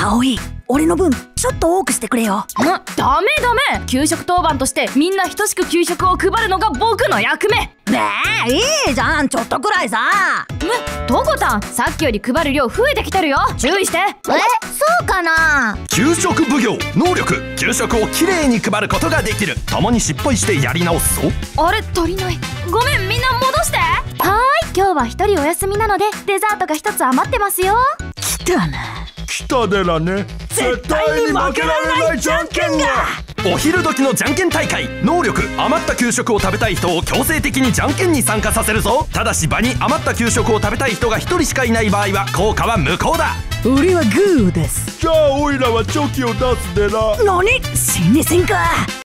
葵、俺の分ちょっと多くしてくれよ。ダメダメ、給食当番としてみんな等しく給食を配るのが僕の役目。ねえ、いいじゃん、ちょっとくらいさ。どこたん、さっきより配る量増えてきてるよ、注意して。そうかな。給食奉行能力、給食をきれいに配ることができる。共に失敗してやり直すぞ。あれ、足りない、ごめん、みんな戻して。はーい、今日は一人お休みなのでデザートが一つ余ってますよ。来たな、来たでらね。絶対に負けられないじゃんけんが。お昼時のじゃんけん大会、能力、余った給食を食べたい人を強制的にじゃんけんに参加させるぞ。ただし場に余った給食を食べたい人が1人しかいない場合は効果は無効だ。俺はグーです。じゃあオイラはチョキを出すでら。何、新入生か。